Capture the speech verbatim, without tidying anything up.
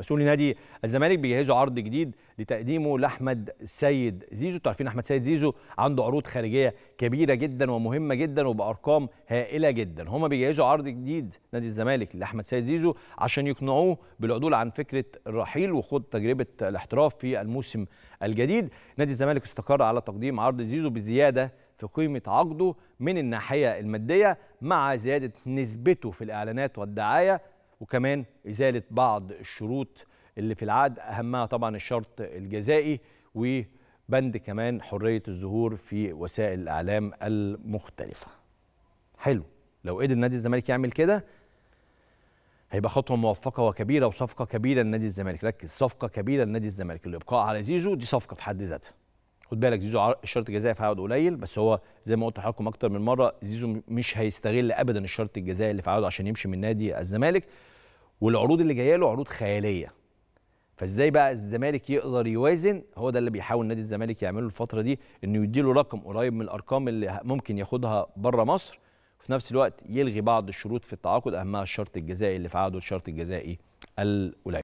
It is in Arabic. مسؤولي نادي الزمالك بيجهزوا عرض جديد لتقديمه لاحمد سيد زيزو. انتوا عارفين احمد سيد زيزو عنده عروض خارجيه كبيره جدا ومهمه جدا وبارقام هائله جدا. هما بيجهزوا عرض جديد نادي الزمالك لاحمد سيد زيزو عشان يقنعوه بالعدول عن فكره الرحيل وخوض تجربه الاحتراف في الموسم الجديد. نادي الزمالك استقر على تقديم عرض زيزو بزياده في قيمه عقده من الناحيه الماديه مع زياده نسبته في الاعلانات والدعايه، وكمان إزالة بعض الشروط اللي في العقد، أهمها طبعا الشرط الجزائي وبند كمان حرية الظهور في وسائل الإعلام المختلفة. حلو، لو قدر نادي الزمالك يعمل كده هيبقى خطوة موفقة وكبيرة وصفقة كبيرة لنادي الزمالك. ركز، صفقة كبيرة لنادي الزمالك. الإبقاء على زيزو دي صفقة في حد ذاتها. خد بالك، زيزو الشرط الجزائي في عقده قليل، بس هو زي ما قلت لحضراتكم اكتر من مره، زيزو مش هيستغل ابدا الشرط الجزائي اللي في عقده عشان يمشي من نادي الزمالك، والعروض اللي جايه له عروض خياليه. فازاي بقى الزمالك يقدر يوازن؟ هو ده اللي بيحاول نادي الزمالك يعمله الفتره دي، انه يديله رقم قريب من الارقام اللي ممكن ياخدها بره مصر، وفي نفس الوقت يلغي بعض الشروط في التعاقد، اهمها الشرط الجزائي اللي في عقده، الشرط الجزائي القليل.